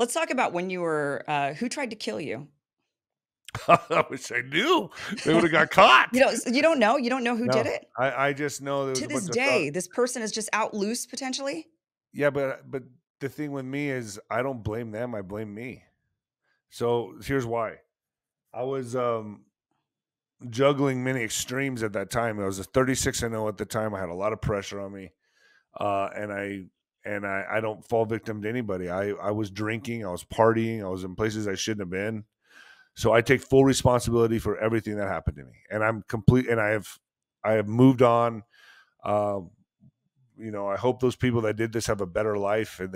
Let's talk about when you were, who tried to kill you? I wish I knew. They would have got caught. You don't know? You don't know who did it? I just know. There was to this day, this person is just out loose potentially? Yeah, but the thing with me is I don't blame them. I blame me. So here's why. I was juggling many extremes at that time. I was a 36-0 at the time. I had a lot of pressure on me. And I don't fall victim to anybody. I was drinking. I was partying. I was in places I shouldn't have been. So I take full responsibility for everything that happened to me. And I'm complete. And I have moved on. You know, I hope those people that did this have a better life, and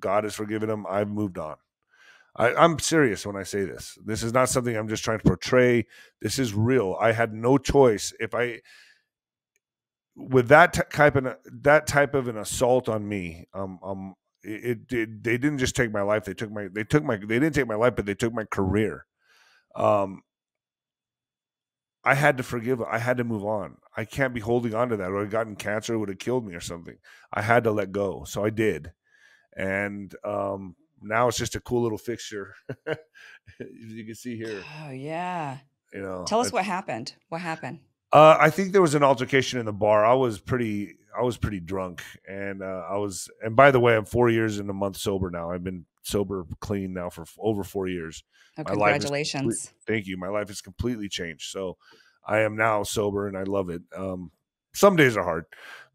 God has forgiven them. I've moved on. I'm serious when I say this. This is not something I'm just trying to portray. This is real. I had no choice. With that type of an assault on me, they didn't just take my life. They didn't take my life, but they took my career. I had to forgive. I had to move on. I can't be holding on to that. I would have gotten cancer. It would have killed me or something. I had to let go. So I did. And now it's just a cool little fixture. You can see here. Oh yeah. You know, tell us what happened. What happened? I think there was an altercation in the bar. I was pretty drunk, and and by the way, I'm 4 years and a month sober now. I've been sober clean now for over 4 years. Oh, congratulations. Thank you. My life has completely changed. So I am now sober and I love it. Some days are hard,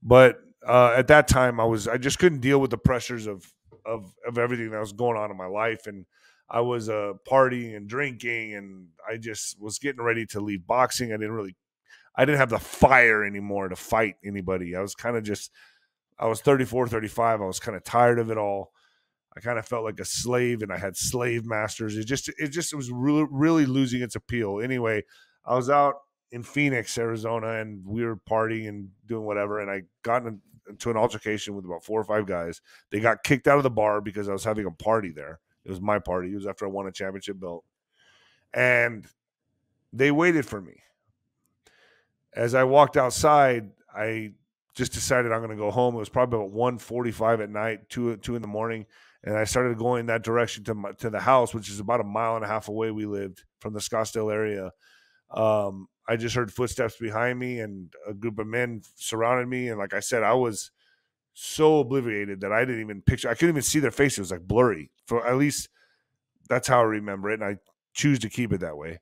but at that time I just couldn't deal with the pressures of everything that was going on in my life. And I was partying and drinking, and I just was getting ready to leave boxing. I didn't have the fire anymore to fight anybody. I was 34, 35. I was kind of tired of it all. I kind of felt like a slave, and I had slave masters. It was really, really losing its appeal. Anyway, I was out in Phoenix, Arizona, and we were partying and doing whatever. And I got into an altercation with about 4 or 5 guys. They got kicked out of the bar because I was having a party there. It was my party. It was after I won a championship belt. And they waited for me. As I walked outside, I just decided I'm going to go home. It was probably about 1:45 at night, 2 in the morning, and I started going that direction to the house, which is about 1.5 miles away we lived from the Scottsdale area. I just heard footsteps behind me, and a group of men surrounded me, and like I said, I was so obliviated that I didn't even picture. I couldn't even see their faces. It was like blurry. For at least that's how I remember it, and I choose to keep it that way.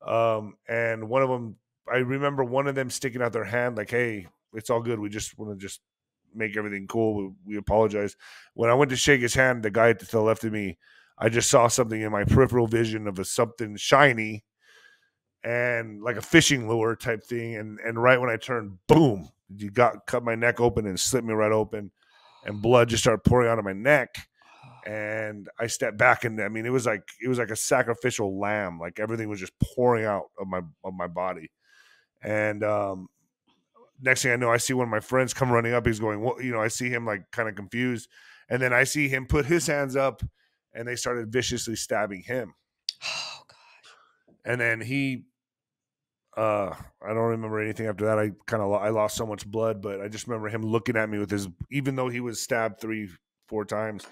And one of them, I remember one of them sticking out their hand like, hey, it's all good. We just want to just make everything cool. We apologize. When I went to shake his hand, the guy to the left of me, I just saw something in my peripheral vision of something shiny and like a fishing lure type thing. And right when I turned, boom, you cut my neck open and slit me right open, and blood just started pouring out of my neck. And I stepped back, and I mean, it was like a sacrificial lamb. Like everything was just pouring out of my body. And next thing I know, I see one of my friends come running up. He's going, well, you know, I see him like kind of confused. And then I see him put his hands up, and they started viciously stabbing him. Oh, gosh. And then he, I don't remember anything after that. I lost so much blood, but I just remember him looking at me with his, even though he was stabbed 3, 4 times,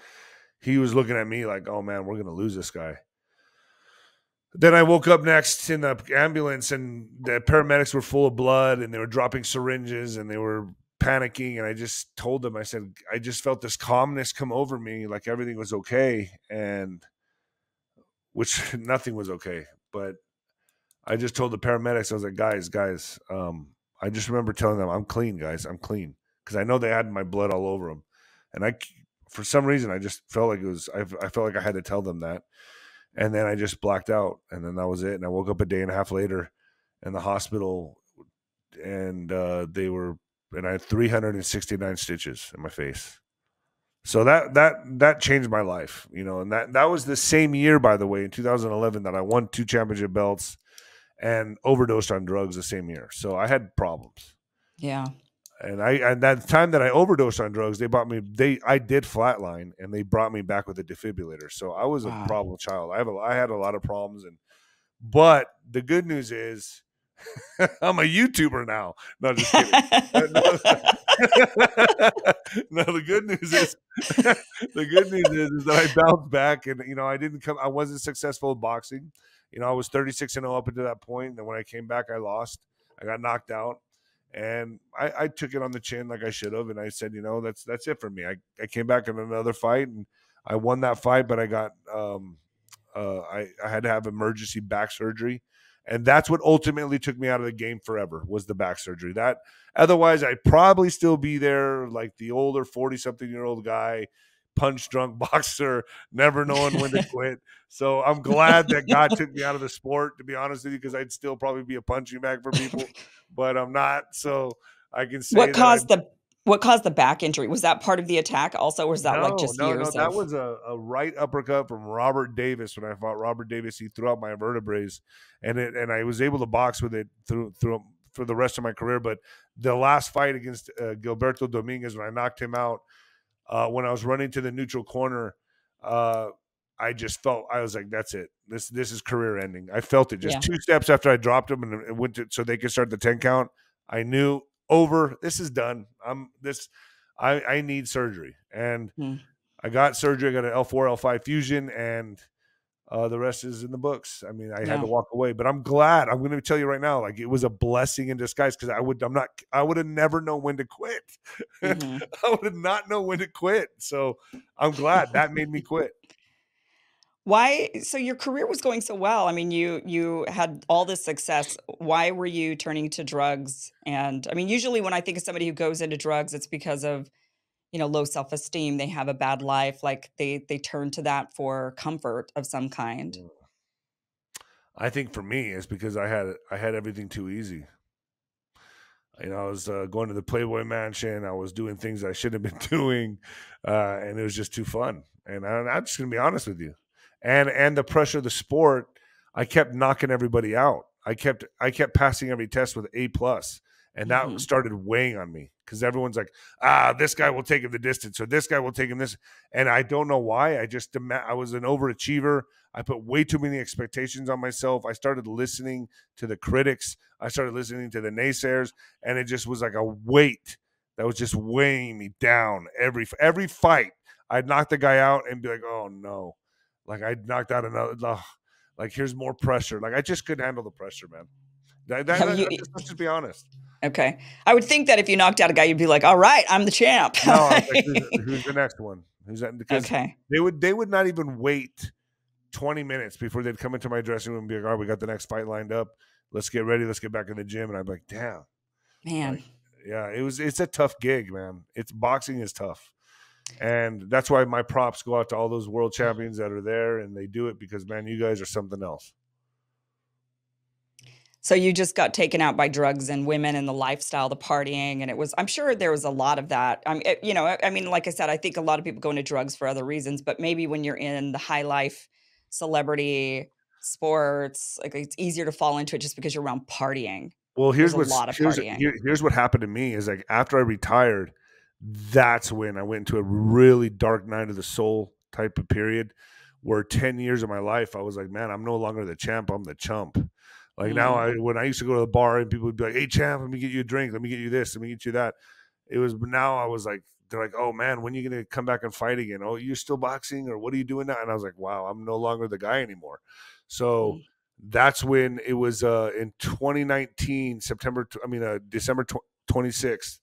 he was looking at me like, oh man, we're going to lose this guy. Then I woke up next in the ambulance, and the paramedics were full of blood, and they were dropping syringes, and they were panicking. And I just told them, I said, I just felt this calmness come over me, like everything was okay, and which nothing was okay. But I just told the paramedics, I was like, guys, I just remember telling them, I'm clean, guys, I'm clean. Because I know they had my blood all over them. And for some reason, I just felt like I felt like I had to tell them that. And then I just blacked out, and then that was it. And I woke up a day and a half later in the hospital, and I had 369 stitches in my face. So that changed my life, you know. And that was the same year, by the way, in 2011, that I won 2 championship belts and overdosed on drugs the same year. So I had problems. Yeah. And at that time that I overdosed on drugs, I did flatline, and they brought me back with a defibrillator. So I was a problem child. I had a lot of problems, but the good news is I'm a YouTuber now. No, just kidding. No, the good news is that I bounced back, and I didn't come. I wasn't successful in boxing. I was 36-0 up until that point. And then when I came back, I lost. I got knocked out, and I took it on the chin like I should have. And I said, that's it for me. I came back in another fight, and I won that fight, but I got I had to have emergency back surgery. And that's what ultimately took me out of the game forever, was the back surgery. That otherwise, I'd probably still be there, like the older 40-something-year-old guy, punch-drunk boxer, never knowing when to quit. So I'm glad that God took me out of the sport, to be honest with you, because I'd still probably be a punching bag for people, but I'm not. So I can say what caused the back injury? Was that part of the attack also, or was that no, that was a right uppercut from Robert Davis. When I fought Robert Davis, he threw out my vertebrae, and I was able to box with it through for the rest of my career. But the last fight against Gilberto Dominguez, when I knocked him out, when I was running to the neutral corner, I just felt, I was like, that's it. This is career ending. I felt it just 2 steps after I dropped him, and it went to, so they could start the 10 count. I knew, over, this is done. I need surgery. And I got surgery. I got an L4, L5 fusion, and the rest is in the books. I mean, I had to walk away, but I'm glad. I'm going to tell you right now, like, it was a blessing in disguise, because I would have never known when to quit. I would have not known when to quit. So I'm glad that made me quit. Why? So your career was going so well. I mean, you had all this success. Why were you turning to drugs? And I mean, usually when I think of somebody who goes into drugs, it's because of, low self-esteem. They have a bad life. Like they turn to that for comfort of some kind. I think for me, it's because I had everything too easy. I was going to the Playboy Mansion. I was doing things I shouldn't have been doing. And it was just too fun. And I'm just going to be honest with you. And the pressure of the sport, I kept knocking everybody out. I kept passing every test with A+, and that started weighing on me, because everyone's like, this guy will take him the distance, or this guy will take him this. And I don't know why. I was an overachiever. I put way too many expectations on myself. I started listening to the critics. I started listening to the naysayers, and it just was like a weight that was just weighing me down. Every fight, I'd knock the guy out and be like, oh no. Like, I knocked out another, like, here's more pressure. Like, I just couldn't handle the pressure, man. Let's just be honest. Okay. I would think that if you knocked out a guy, you'd be like, all right, I'm the champ. No, I was like, who's the next one? Who's that? Because they would not even wait 20 minutes before they'd come into my dressing room and be like, all right, we got the next fight lined up. Let's get ready. Let's get back in the gym. And I'm like, damn. Man. Like, yeah, it's a tough gig, man. Boxing is tough. And that's why my props go out to all those world champions that are there, and they do it because, man, you guys are something else. So you just got taken out by drugs and women and the lifestyle, the partying, and it was, I'm sure there was a lot of that. I mean, like I said, I think a lot of people go into drugs for other reasons, but maybe when you're in the high life, celebrity, sports, like, it's easier to fall into it just because you're around partying. Well, here's what happened to me is, like, after I retired, that's when I went into a really dark night of the soul type of period, where 10 years of my life, I was like, man, I'm no longer the champ. I'm the chump. Like now when I used to go to the bar and people would be like, hey champ, let me get you a drink. Let me get you this. Let me get you that. It was, now I was like, they're like, oh man, when are you going to come back and fight again? Oh, you're still boxing, or what are you doing now? And I was like, wow, I'm no longer the guy anymore. So that's when it was, in 2019, December 26th.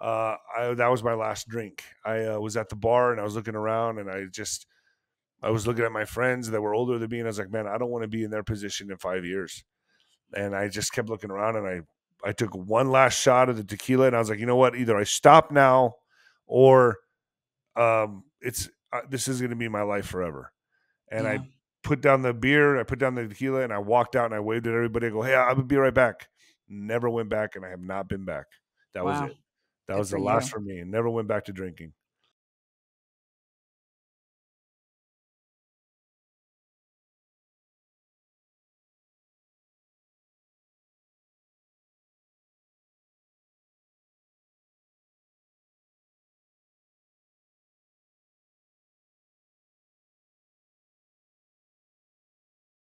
That was my last drink. I was at the bar and I was looking around, and I was looking at my friends that were older than me, and I was like, man, I don't want to be in their position in 5 years. And I just kept looking around, and I took one last shot of the tequila, and I was like, you know what? Either I stop now, or this is going to be my life forever. And I put down the beer, I put down the tequila, and I walked out and I waved at everybody. I go, hey, I'm going to be right back. Never went back, and I have not been back. That was it. That was the last for me, and never went back to drinking.